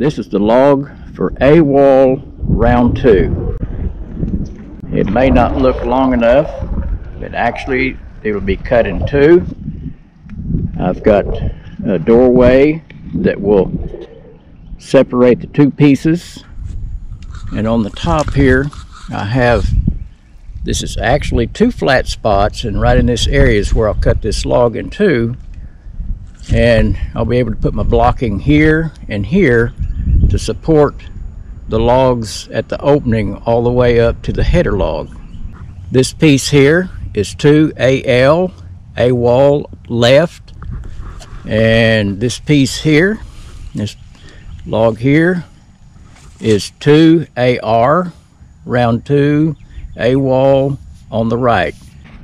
This is the log for A wall round 2. It may not look long enough, but actually it will be cut in two. I've got a doorway that will separate the two pieces, and on the top here I have, this is actually two flat spots, and right in this area is where I'll cut this log in two, and I'll be able to put my blocking here and here to support the logs at the opening all the way up to the header log. This piece here is 2AL, A wall left, and this piece here, this log here, is 2AR, round 2, A wall on the right.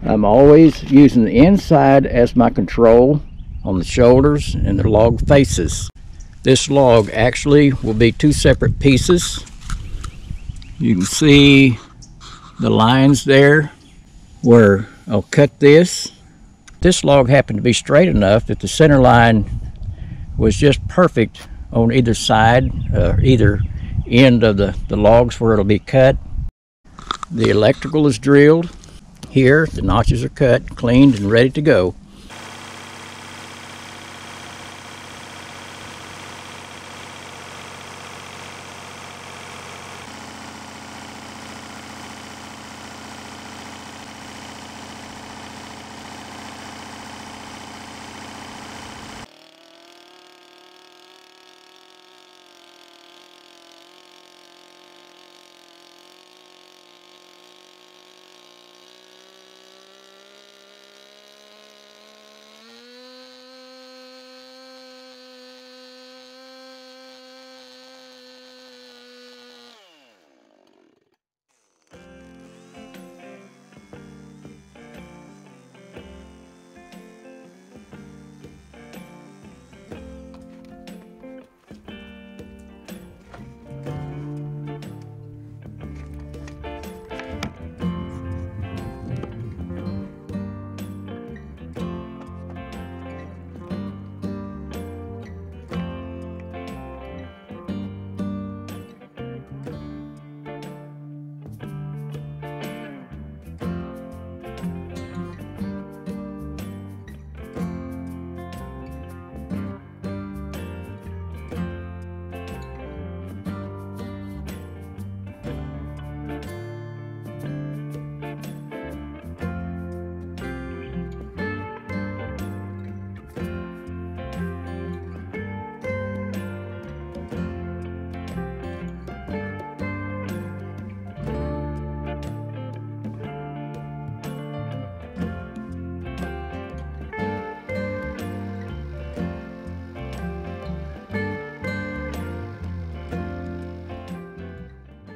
I'm always using the inside as my control on the shoulders and the log faces. This log actually will be two separate pieces. You can see the lines there where I'll cut this. This log happened to be straight enough that the center line was just perfect on either side, or either end of the logs where it'll be cut. The electrical is drilled. Here, the notches are cut, cleaned, and ready to go.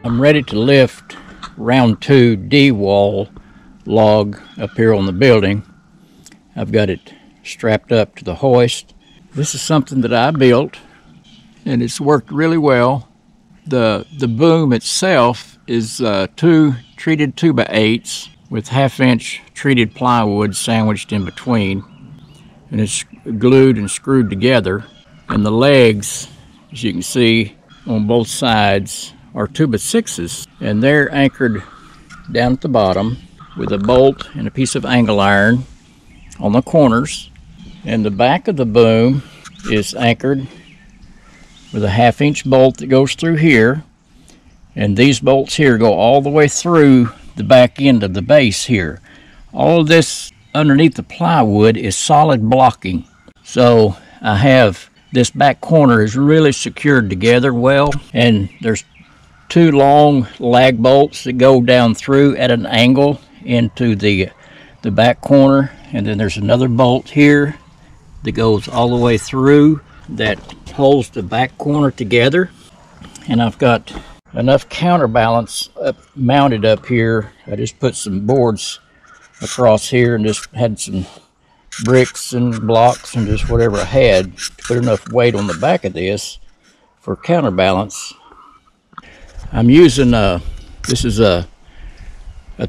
I'm ready to lift round 2 D wall log up here on the building. I've got it strapped up to the hoist. This is something that I built, and it's worked really well. The boom itself is two treated 2x8s with 1/2 inch treated plywood sandwiched in between, and it's glued and screwed together. And the legs, as you can see on both sides, are 2x6s, and they're anchored down at the bottom with a bolt and a piece of angle iron on the corners. And the back of the boom is anchored with a 1/2 inch bolt that goes through here, and these bolts here go all the way through the back end of the base here. All of this underneath the plywood is solid blocking, so I have this back corner is really secured together well, and there's two long lag bolts that go down through at an angle into the back corner, and then there's another bolt here that goes all the way through that holds the back corner together. And I've got enough counterbalance mounted up here. I just put some boards across here and just had some bricks and blocks and just whatever I had to put enough weight on the back of this for counterbalance. I'm using a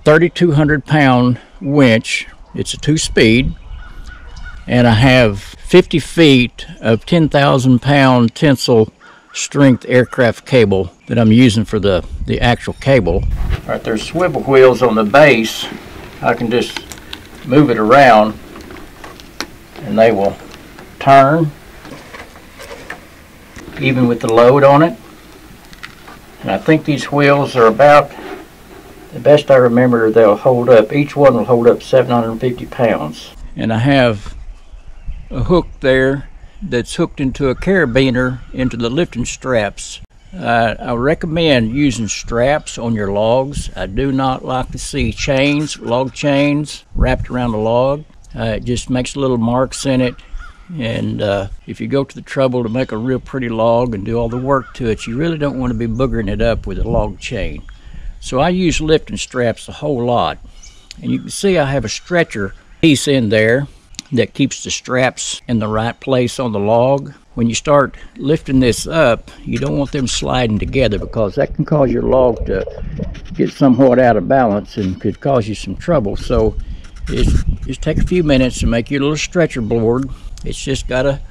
3,200 pound winch. It's a 2-speed, and I have 50 feet of 10,000 pound tensile strength aircraft cable that I'm using for the actual cable. All right, there's swivel wheels on the base. I can just move it around and they will turn even with the load on it. And I think these wheels are about, the best I remember, they'll hold up, each one will hold up 750 pounds. And I have a hook there that's hooked into a carabiner into the lifting straps. I recommend using straps on your logs. I do not like to see chains, log chains, wrapped around a log. It just makes little marks in it. And if you go to the trouble to make a real pretty log and do all the work to it, you really don't want to be boogering it up with a log chain. So I use lifting straps a whole lot. And you can see I have a stretcher piece in there that keeps the straps in the right place on the log. When you start lifting this up, you don't want them sliding together because that can cause your log to get somewhat out of balance and could cause you some trouble. So just take a few minutes to make your little stretcher board. It's just got a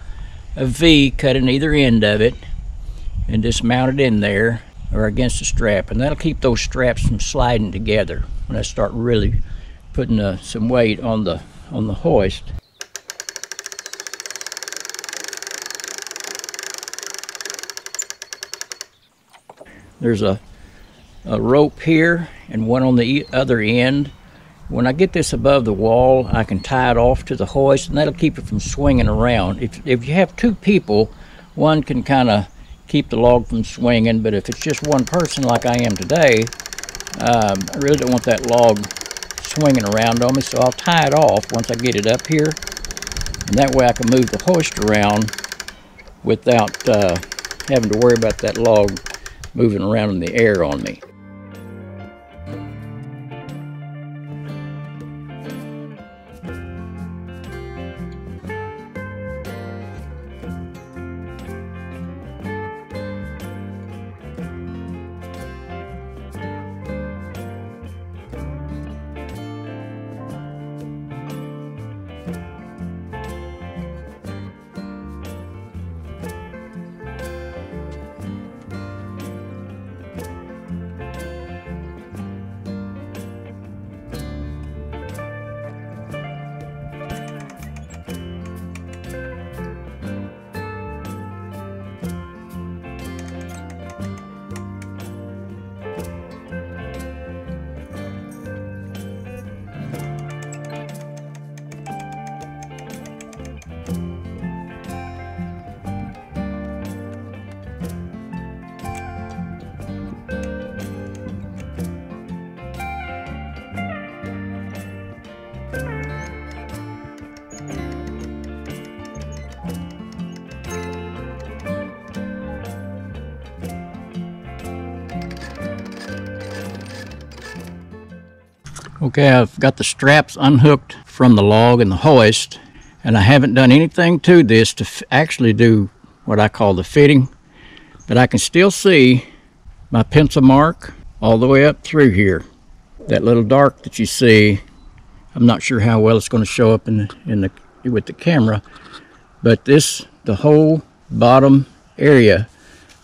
V cut in either end of it and just mount it in there or against the strap, and that'll keep those straps from sliding together when I start really putting some weight on the hoist. There's a rope here and one on the other end. When I get this above the wall, I can tie it off to the hoist, and that'll keep it from swinging around. If you have two people, one can kind of keep the log from swinging, but if it's just one person like I am today, I really don't want that log swinging around on me, so I'll tie it off once I get it up here, and that way I can move the hoist around without having to worry about that log moving around in the air on me. Okay, I've got the straps unhooked from the log and the hoist, and I haven't done anything to this to actually do what I call the fitting, but I can still see my pencil mark all the way up through here. That little dark that you see, I'm not sure how well it's going to show up with the camera, but the whole bottom area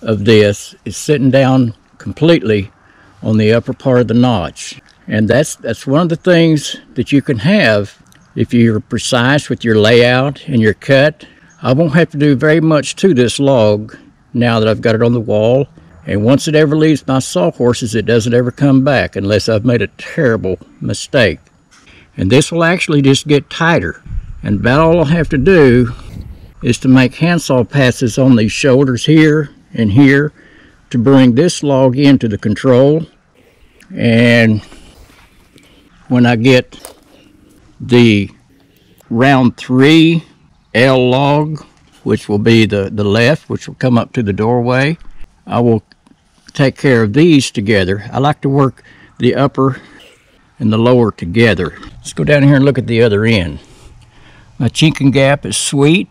of this is sitting down completely on the upper part of the notch. And that's one of the things that you can have if you're precise with your layout and your cut. I won't have to do very much to this log now that I've got it on the wall. And once it ever leaves my sawhorses, it doesn't ever come back unless I've made a terrible mistake. And this will actually just get tighter. And about all I'll have to do is to make handsaw passes on these shoulders here and here to bring this log into the control. And when I get the round 3 L log, which will be the left, which will come up to the doorway, I will take care of these together. I like to work the upper and the lower together. Let's go down here and look at the other end. My chinking gap is sweet.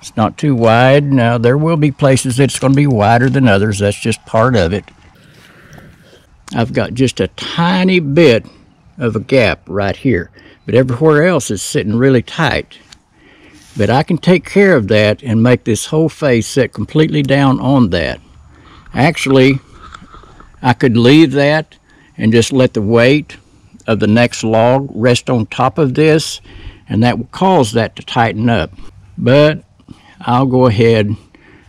It's not too wide. Now, there will be places that's going to be wider than others. That's just part of it. I've got just a tiny bit of a gap right here, but everywhere else is sitting really tight. But I can take care of that and make this whole face set completely down on that. Actually, I could leave that and just let the weight of the next log rest on top of this, and that will cause that to tighten up. But I'll go ahead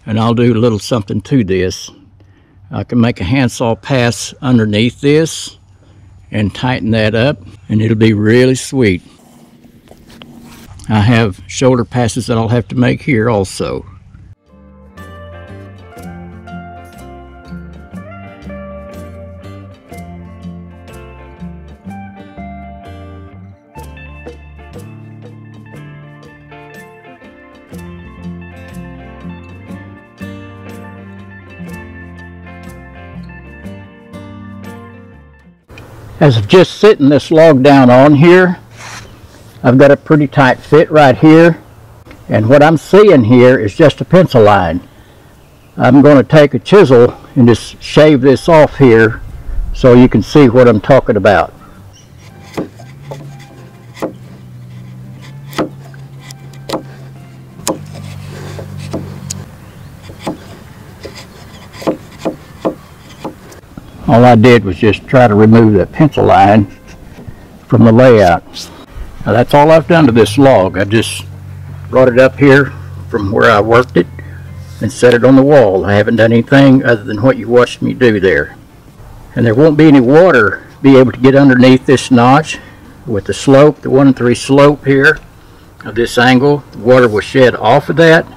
and I'll do a little something to this. I can make a handsaw pass underneath this and tighten that up, and it'll be really sweet. I have shoulder passes that I'll have to make here also. As of just sitting this log down on here, I've got a pretty tight fit right here, and what I'm seeing here is just a pencil line. I'm going to take a chisel and just shave this off here so you can see what I'm talking about. All I did was just try to remove that pencil line from the layout. Now that's all I've done to this log. I just brought it up here from where I worked it and set it on the wall. I haven't done anything other than what you watched me do there. And there won't be any water be able to get underneath this notch. With the slope, the 1-3 slope here of this angle, the water will shed off of that,